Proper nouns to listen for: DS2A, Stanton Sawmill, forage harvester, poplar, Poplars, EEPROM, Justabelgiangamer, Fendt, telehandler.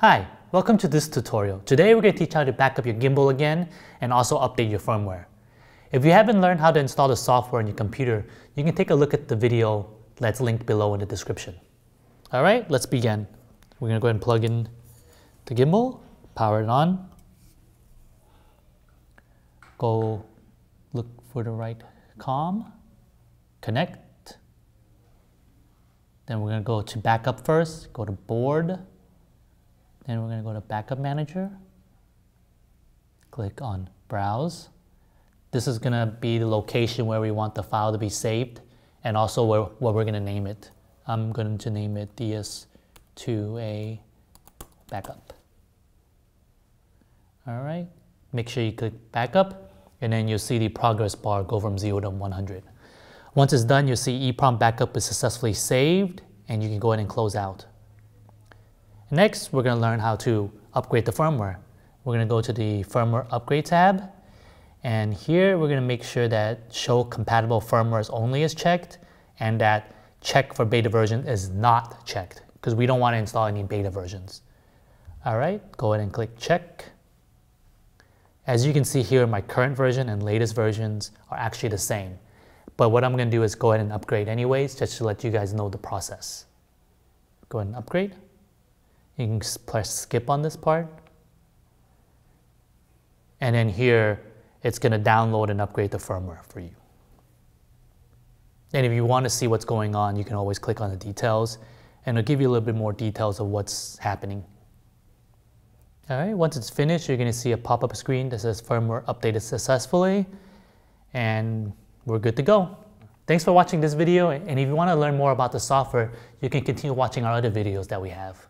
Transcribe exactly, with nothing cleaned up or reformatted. Hi, welcome to this tutorial. Today we're going to teach how to back up your gimbal again and also update your firmware. If you haven't learned how to install the software on your computer, you can take a look at the video that's linked below in the description. Alright, let's begin. We're going to go ahead and plug in the gimbal, power it on, go look for the right comm, connect, then we're going to go to backup first, go to board. Then we're going to go to Backup Manager, click on Browse. This is going to be the location where we want the file to be saved and also where, what we're going to name it. I'm going to name it D S two A Backup. All right, make sure you click Backup and then you'll see the progress bar go from zero to one hundred. Once it's done, you'll see EEPROM Backup is successfully saved and you can go ahead and close out. Next, we're going to learn how to upgrade the firmware. We're going to go to the Firmware Upgrade tab, and here we're going to make sure that Show Compatible Firmwares Only is checked, and that Check for Beta Version is not checked, because we don't want to install any beta versions. Alright, go ahead and click Check. As you can see here, my current version and latest versions are actually the same, but what I'm going to do is go ahead and upgrade anyways, just to let you guys know the process. Go ahead and upgrade. You can press skip on this part. And then here, it's going to download and upgrade the firmware for you. And if you want to see what's going on, you can always click on the details, and it'll give you a little bit more details of what's happening. All right, once it's finished, you're going to see a pop-up screen that says firmware updated successfully, and we're good to go. Thanks for watching this video, and if you want to learn more about the software, you can continue watching our other videos that we have.